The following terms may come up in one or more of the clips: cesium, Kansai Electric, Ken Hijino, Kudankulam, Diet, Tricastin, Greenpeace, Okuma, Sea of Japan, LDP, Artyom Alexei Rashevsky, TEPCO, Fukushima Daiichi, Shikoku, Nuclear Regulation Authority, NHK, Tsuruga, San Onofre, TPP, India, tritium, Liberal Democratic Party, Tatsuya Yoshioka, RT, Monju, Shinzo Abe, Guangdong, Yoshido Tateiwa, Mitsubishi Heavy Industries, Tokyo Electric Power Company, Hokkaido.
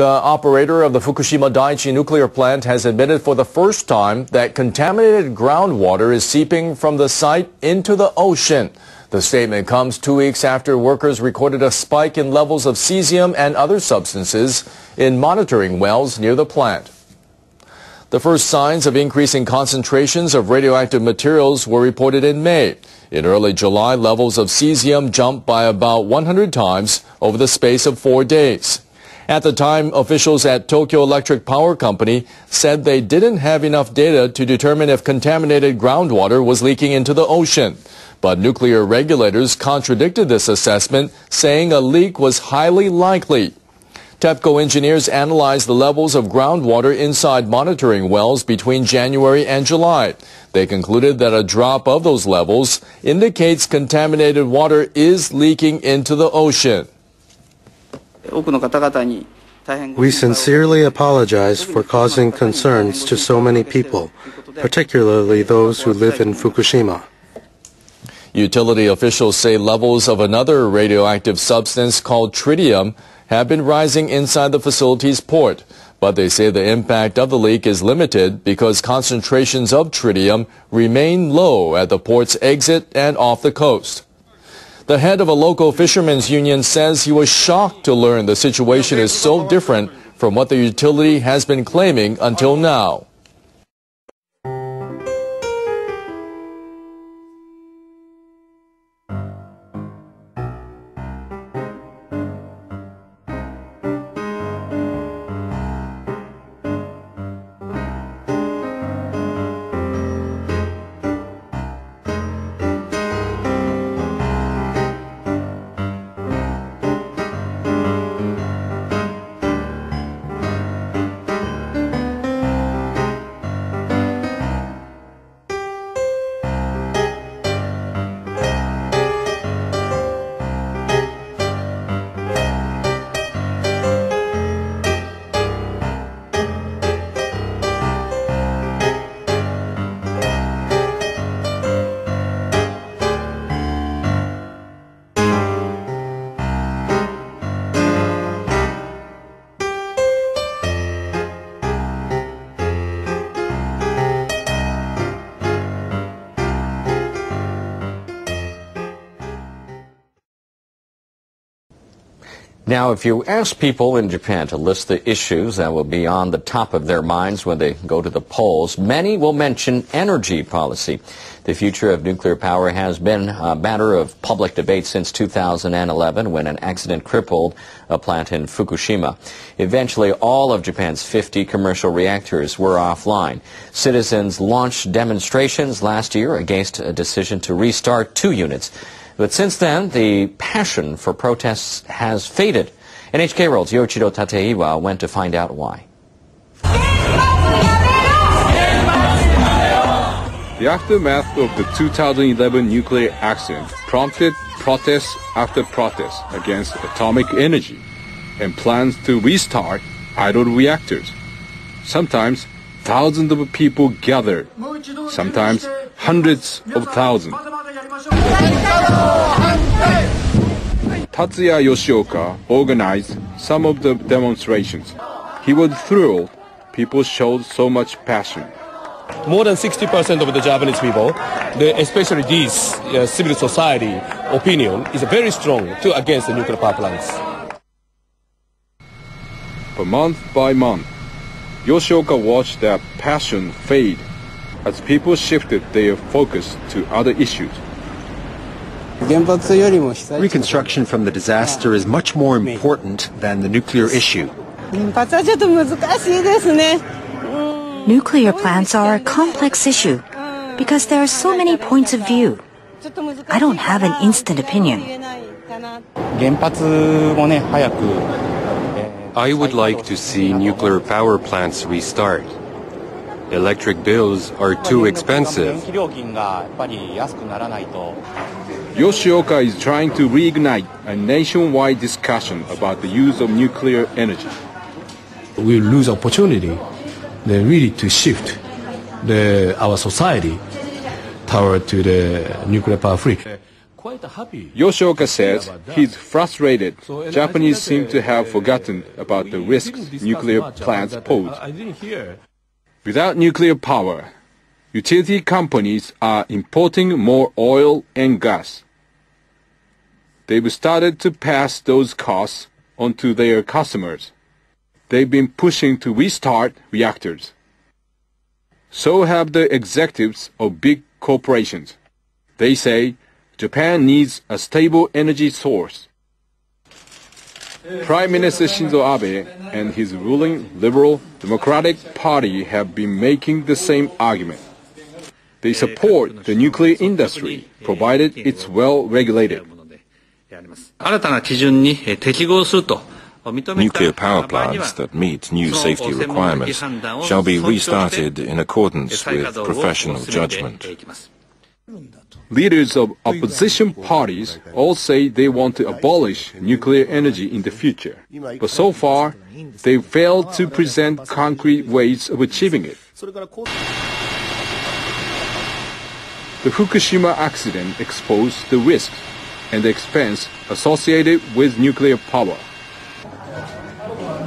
The operator of the Fukushima Daiichi nuclear plant has admitted for the first time that contaminated groundwater is seeping from the site into the ocean. The statement comes 2 weeks after workers recorded a spike in levels of cesium and other substances in monitoring wells near the plant. The first signs of increasing concentrations of radioactive materials were reported in May. In early July, levels of cesium jumped by about 100 times over the space of 4 days. At the time, officials at Tokyo Electric Power Company said they didn't have enough data to determine if contaminated groundwater was leaking into the ocean. But nuclear regulators contradicted this assessment, saying a leak was highly likely. TEPCO engineers analyzed the levels of groundwater inside monitoring wells between January and July. They concluded that a drop of those levels indicates contaminated water is leaking into the ocean. We sincerely apologize for causing concerns to so many people, particularly those who live in Fukushima. Utility officials say levels of another radioactive substance called tritium have been rising inside the facility's port, but they say the impact of the leak is limited because concentrations of tritium remain low at the port's exit and off the coast. The head of a local fishermen's union says he was shocked to learn the situation is so different from what the utility has been claiming until now. Now, if you ask people in Japan to list the issues that will be on the top of their minds when they go to the polls, many will mention energy policy. The future of nuclear power has been a matter of public debate since 2011, when an accident crippled a plant in Fukushima. Eventually, all of Japan's 50 commercial reactors were offline. Citizens launched demonstrations last year against a decision to restart 2 units. But since then, the passion for protests has faded. NHK World's Yoshido Tateiwa went to find out why. The aftermath of the 2011 nuclear accident prompted protest after protest against atomic energy and plans to restart idle reactors. Sometimes thousands of people gathered, sometimes hundreds of thousands. Tatsuya Yoshioka organized some of the demonstrations. He was thrilled people showed so much passion. More than 60% of the Japanese people, especially this civil society opinion, is very strong against the nuclear power plants. But month by month, Yoshioka watched that passion fade as people shifted their focus to other issues. Reconstruction from the disaster is much more important than the nuclear issue. Nuclear plants are a complex issue because there are so many points of view. I don't have an instant opinion. I would like to see nuclear power plants restart. Electric bills are too expensive. Yoshioka is trying to reignite a nationwide discussion about the use of nuclear energy. We lose opportunity really to shift our society toward to the nuclear power free. Yoshioka says he's frustrated. Japanese seem to have forgotten about the risks nuclear plants pose. Without nuclear power, utility companies are importing more oil and gas. They've started to pass those costs onto their customers. They've been pushing to restart reactors. So have the executives of big corporations. They say Japan needs a stable energy source. Prime Minister Shinzo Abe and his ruling Liberal Democratic Party have been making the same argument. They support the nuclear industry, provided it's well regulated. Nuclear power plants that meet new safety requirements shall be restarted in accordance with professional judgment. Leaders of opposition parties all say they want to abolish nuclear energy in the future, but so far they've failed to present concrete ways of achieving it. The Fukushima accident exposed the risks and the expense associated with nuclear power.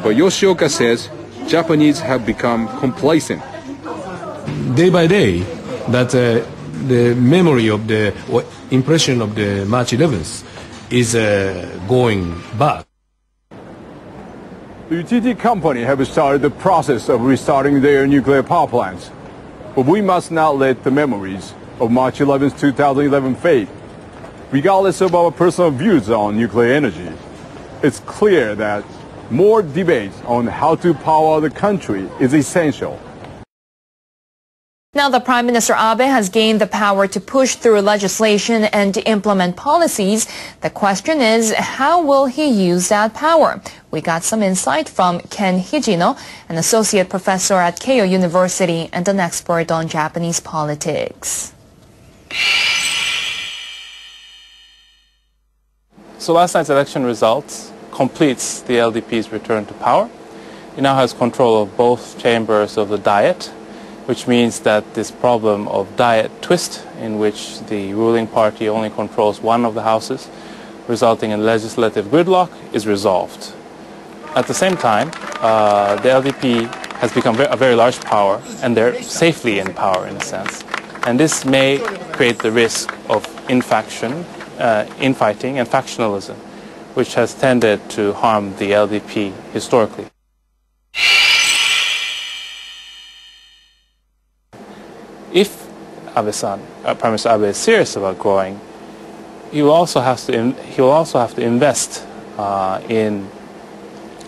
But Yoshioka says Japanese have become complacent. Day by day, that the memory of the impression of the March 11th is going back. The utility company have started the process of restarting their nuclear power plants. But we must not let the memories of March 11th, 2011 fade. Regardless of our personal views on nuclear energy, it's clear that more debates on how to power the country is essential. Now that Prime Minister Abe has gained the power to push through legislation and to implement policies, the question is, how will he use that power? We got some insight from Ken Hijino, an associate professor at Keio University and an expert on Japanese politics. So last night's election results completes the LDP's return to power. It now has control of both chambers of the Diet, which means that this problem of Diet twist, in which the ruling party only controls one of the houses, resulting in legislative gridlock, is resolved. At the same time, the LDP has become a very large power, and they're safely in power in a sense. And this may create the risk of infighting and factionalism, which has tended to harm the LDP historically. If Abe-san, Prime Minister Abe, is serious about growing, he will also have to invest in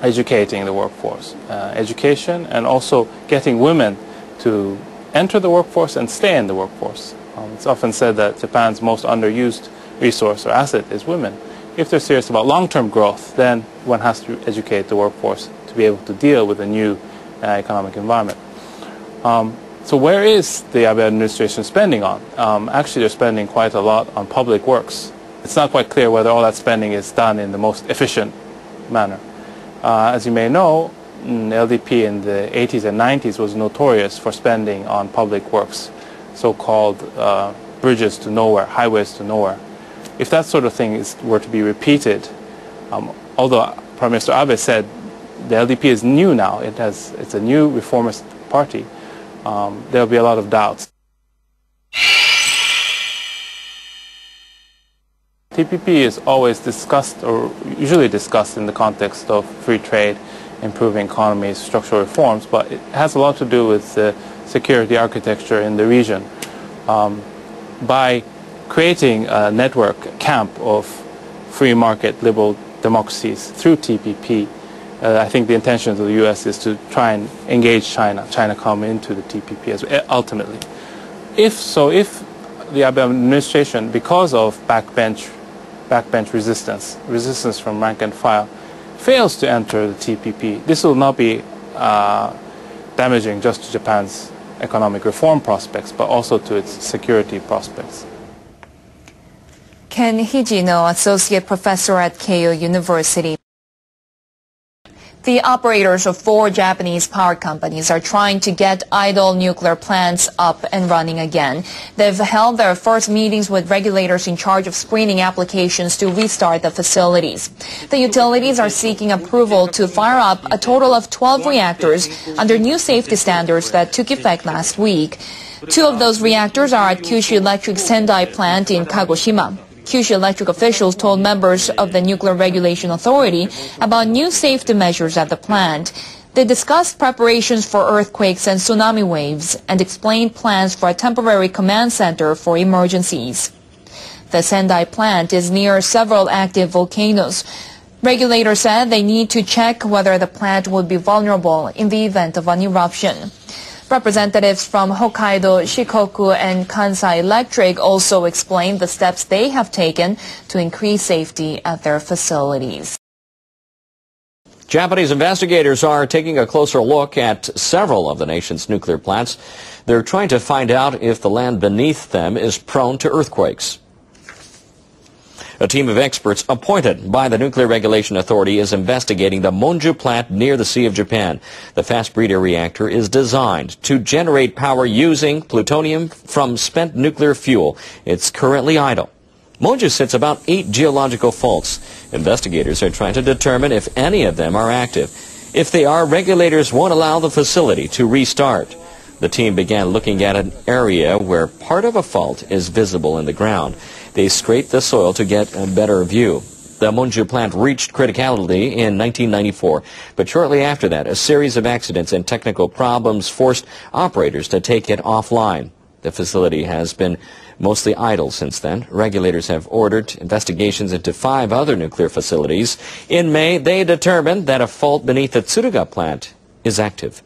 educating the workforce, education, and also getting women to enter the workforce and stay in the workforce. It's often said that Japan's most underused resource or asset is women. If they're serious about long-term growth, then one has to educate the workforce to be able to deal with a new economic environment. So where is the Abe administration spending on? Actually, they're spending quite a lot on public works. It's not quite clear whether all that spending is done in the most efficient manner. As you may know, LDP in the 80s and 90s was notorious for spending on public works, so-called bridges to nowhere, highways to nowhere. If that sort of thing were to be repeated, although Prime Minister Abe said the LDP is new now, it's a new reformist party, there will be a lot of doubts. TPP is always discussed, or usually discussed, in the context of free trade, improving economies, structural reforms, but it has a lot to do with the security architecture in the region. By creating a network camp of free market liberal democracies through TPP, I think the intention of the U.S. is to try and engage China, come into the TPP as well, ultimately. If the Abe administration, because of backbench resistance from rank and file, fails to enter the TPP, this will not be damaging just to Japan's economic reform prospects, but also to its security prospects. Ken Hijino, associate professor at Keio University. The operators of four Japanese power companies are trying to get idle nuclear plants up and running again. They've held their first meetings with regulators in charge of screening applications to restart the facilities. The utilities are seeking approval to fire up a total of 12 reactors under new safety standards that took effect last week. Two of those reactors are at Kyushu Electric's Sendai plant in Kagoshima. Kyushu Electric officials told members of the Nuclear Regulation Authority about new safety measures at the plant. They discussed preparations for earthquakes and tsunami waves and explained plans for a temporary command center for emergencies. The Sendai plant is near several active volcanoes. Regulators said they need to check whether the plant would be vulnerable in the event of an eruption. Representatives from Hokkaido, Shikoku, and Kansai Electric also explained the steps they have taken to increase safety at their facilities. Japanese investigators are taking a closer look at several of the nation's nuclear plants. They're trying to find out if the land beneath them is prone to earthquakes. A team of experts appointed by the Nuclear Regulation Authority is investigating the Monju plant near the Sea of Japan. The fast breeder reactor is designed to generate power using plutonium from spent nuclear fuel. It's currently idle. Monju sits about 8 geological faults. Investigators are trying to determine if any of them are active. If they are, regulators won't allow the facility to restart. The team began looking at an area where part of a fault is visible in the ground. They scraped the soil to get a better view. The Monju plant reached criticality in 1994, but shortly after that, a series of accidents and technical problems forced operators to take it offline. The facility has been mostly idle since then. Regulators have ordered investigations into 5 other nuclear facilities. In May, they determined that a fault beneath the Tsuruga plant is active.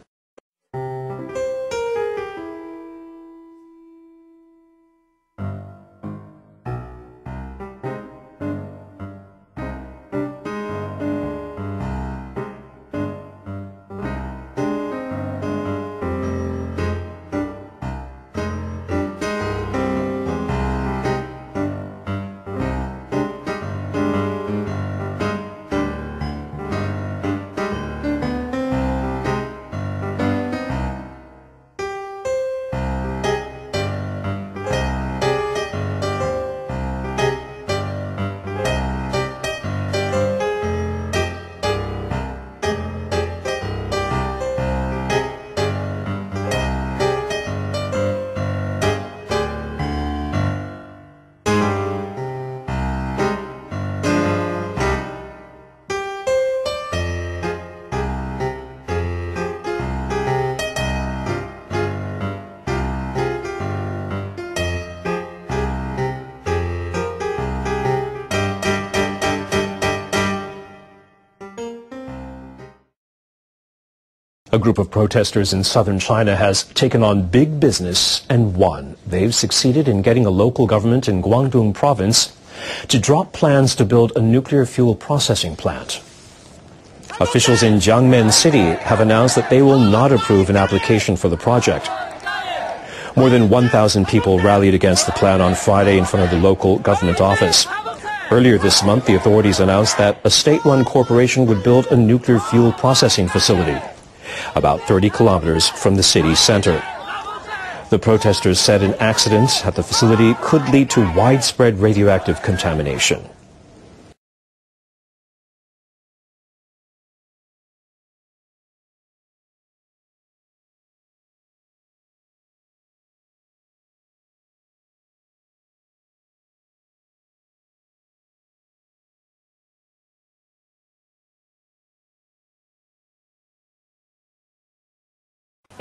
A group of protesters in southern China has taken on big business and won. They've succeeded in getting a local government in Guangdong province to drop plans to build a nuclear fuel processing plant. Officials in Jiangmen city have announced that they will not approve an application for the project. More than 1,000 people rallied against the plan on Friday in front of the local government office. Earlier this month, the authorities announced that a state-run corporation would build a nuclear fuel processing facility about 30 kilometers from the city center. The protesters said an accident at the facility could lead to widespread radioactive contamination.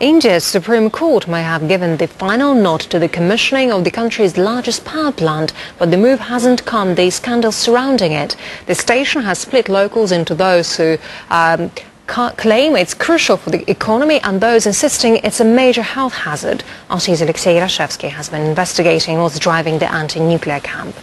India's Supreme Court may have given the final nod to the commissioning of the country's largest power plant, but the move hasn't calmed the scandal surrounding it. The station has split locals into those who claim it's crucial for the economy and those insisting it's a major health hazard. Artyom Alexei Rashevsky has been investigating what's driving the anti-nuclear camp.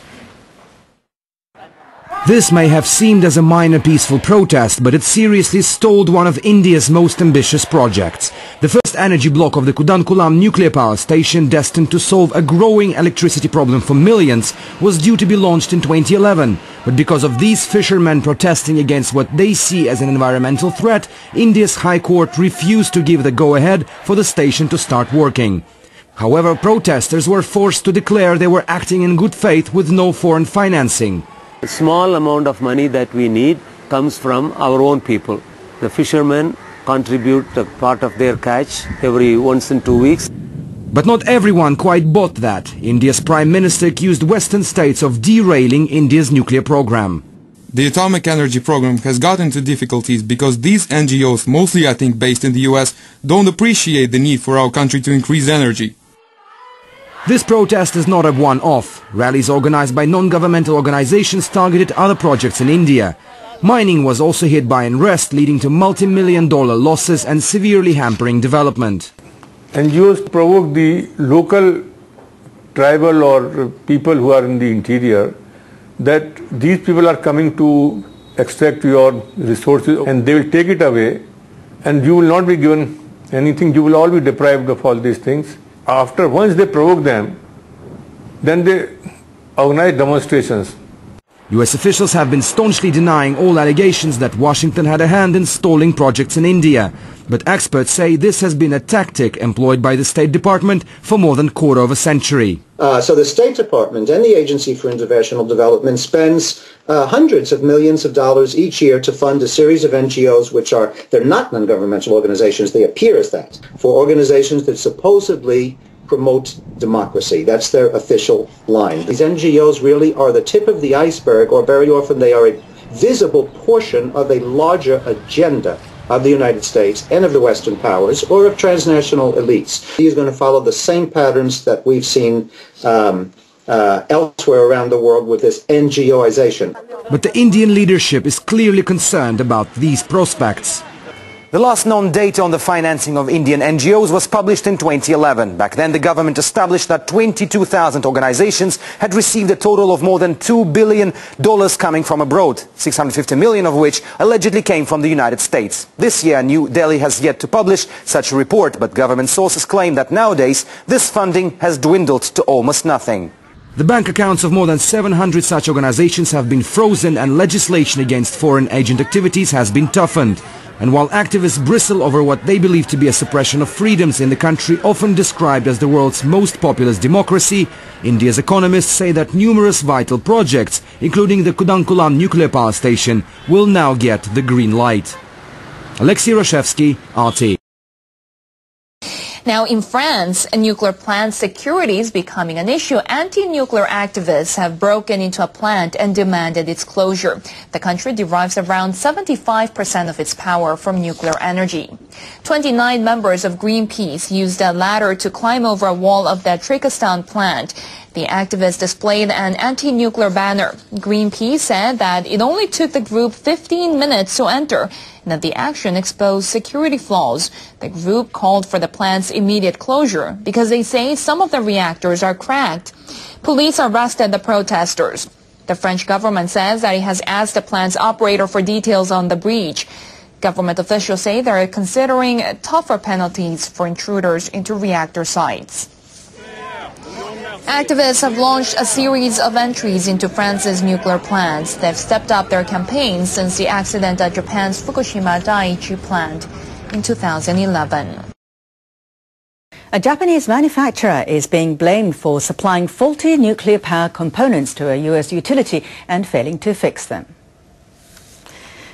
This may have seemed as a minor peaceful protest, but it seriously stalled one of India's most ambitious projects. The first energy block of the Kudankulam nuclear power station, destined to solve a growing electricity problem for millions, was due to be launched in 2011. But because of these fishermen protesting against what they see as an environmental threat, India's High Court refused to give the go-ahead for the station to start working. However, protesters were forced to declare they were acting in good faith with no foreign financing. The small amount of money that we need comes from our own people. The fishermen contribute a part of their catch every once in 2 weeks. But not everyone quite bought that. India's Prime Minister accused Western states of derailing India's nuclear program. The atomic energy program has gotten into difficulties because these NGOs, mostly I think based in the US, don't appreciate the need for our country to increase energy. This protest is not a one-off. Rallies organized by non-governmental organizations targeted other projects in India. Mining was also hit by unrest, leading to multi-million-dollar losses and severely hampering development. NGOs provoke the local tribal or people who are in the interior that these people are coming to extract your resources and they will take it away and you will not be given anything, you will all be deprived of all these things. After once they provoke them, then they organize demonstrations. US officials have been staunchly denying all allegations that Washington had a hand in stalling projects in India. But experts say this has been a tactic employed by the State Department for more than a quarter of a century. So the State Department and the Agency for International Development spends hundreds of millions of dollars each year to fund a series of NGOs which are, they're not non-governmental organizations, they appear as that, for organizations that supposedly promote democracy. That's their official line. These NGOs really are the tip of the iceberg, or very often they are a visible portion of a larger agenda of the United States and of the Western powers, or of transnational elites. He is going to follow the same patterns that we've seen elsewhere around the world with this NGOization. But the Indian leadership is clearly concerned about these prospects. The last known data on the financing of Indian NGOs was published in 2011. Back then, the government established that 22,000 organizations had received a total of more than $2 billion coming from abroad, $650 million of which allegedly came from the United States. This year, New Delhi has yet to publish such a report, but government sources claim that nowadays this funding has dwindled to almost nothing. The bank accounts of more than 700 such organizations have been frozen and legislation against foreign agent activities has been toughened. And while activists bristle over what they believe to be a suppression of freedoms in the country often described as the world's most populous democracy, India's economists say that numerous vital projects, including the Kudankulam nuclear power station, will now get the green light. Alexei Rashevsky, RT. Now, in France, nuclear plant security is becoming an issue. Anti-nuclear activists have broken into a plant and demanded its closure. The country derives around 75% of its power from nuclear energy. 29 members of Greenpeace used a ladder to climb over a wall of the Tricastin plant. The activists displayed an anti-nuclear banner. Greenpeace said that it only took the group 15 minutes to enter, and that the action exposed security flaws. The group called for the plant's immediate closure because they say some of the reactors are cracked. Police arrested the protesters. The French government says that it has asked the plant's operator for details on the breach. Government officials say they are considering tougher penalties for intruders into reactor sites. Activists have launched a series of entries into France's nuclear plants. They've stepped up their campaigns since the accident at Japan's Fukushima Daiichi plant in 2011. A Japanese manufacturer is being blamed for supplying faulty nuclear power components to a U.S. utility and failing to fix them.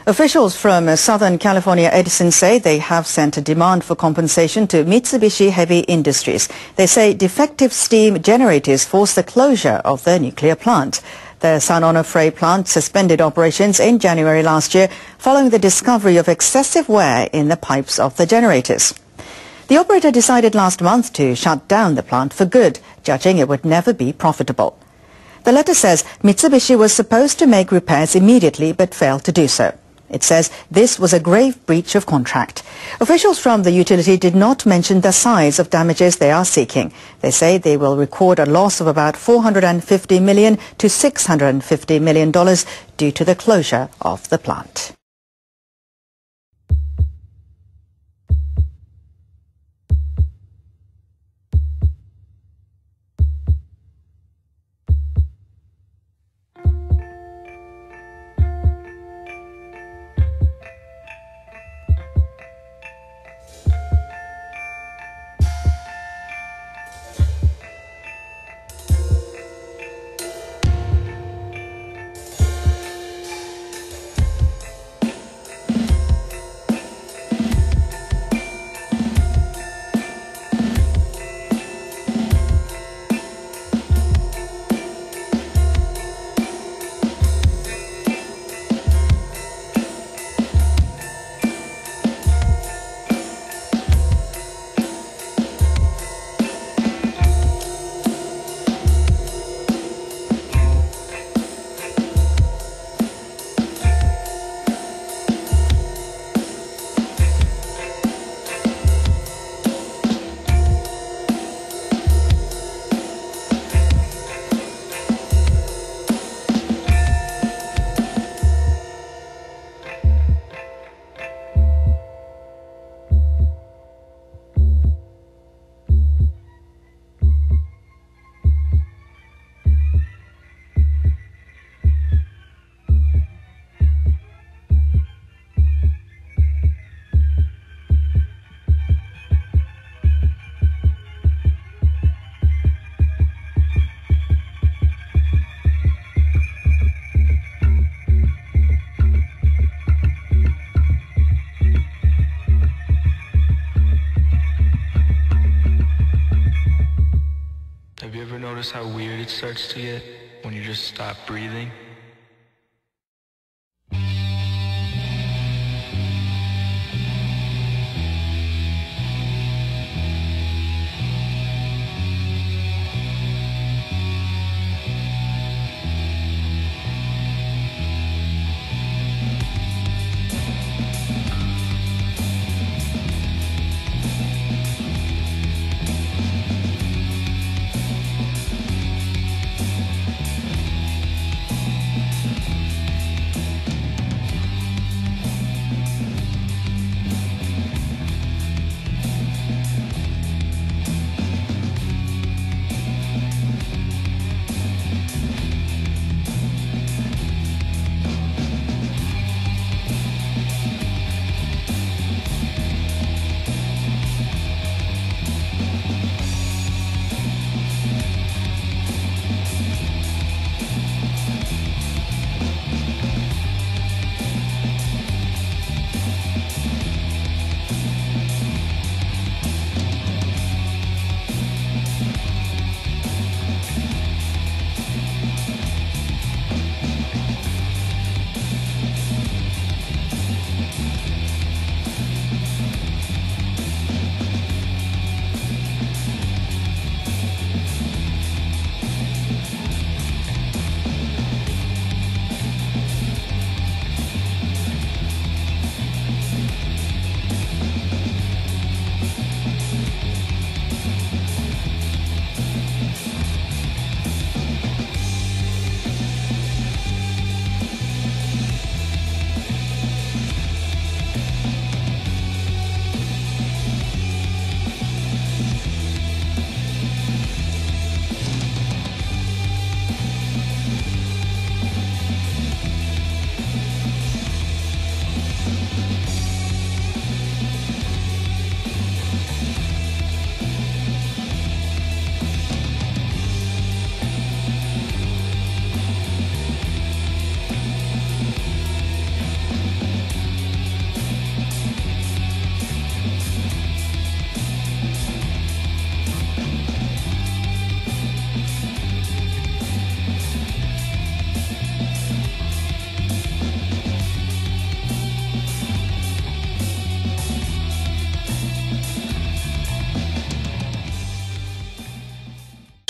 Officials from Southern California Edison say they have sent a demand for compensation to Mitsubishi Heavy Industries. They say defective steam generators forced the closure of their nuclear plant. The San Onofre plant suspended operations in January last year following the discovery of excessive wear in the pipes of the generators. The operator decided last month to shut down the plant for good, judging it would never be profitable. The letter says Mitsubishi was supposed to make repairs immediately but failed to do so. It says this was a grave breach of contract. Officials from the utility did not mention the size of damages they are seeking. They say they will record a loss of about $450 million to $650 million due to the closure of the plant. Notice how weird it starts to get when you just stop breathing?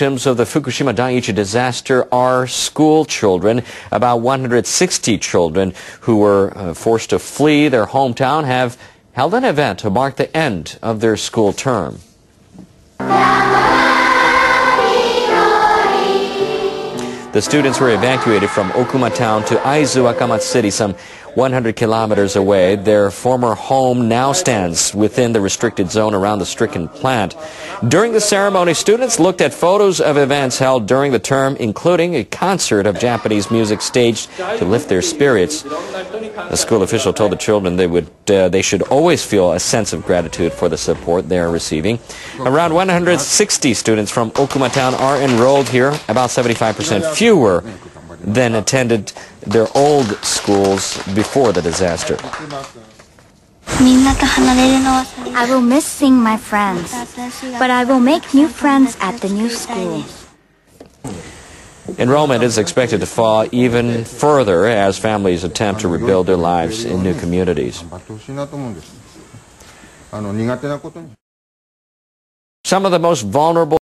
victims of the Fukushima Daiichi disaster are school children. About 160 children who were forced to flee their hometown have held an event to mark the end of their school term. The students were evacuated from Okuma town to Aizu Akamatsu City, some 100 kilometers away. Their former home now stands within the restricted zone around the stricken plant. During the ceremony, students looked at photos of events held during the term, including a concert of Japanese music staged to lift their spirits. A school official told the children they should always feel a sense of gratitude for the support they are receiving. Around 160 students from Okuma town are enrolled here, about 75% fewer than attended their old schools before the disaster. I will miss seeing my friends, but I will make new friends at the new school. Enrollment is expected to fall even further as families attempt to rebuild their lives in new communities. Some of the most vulnerable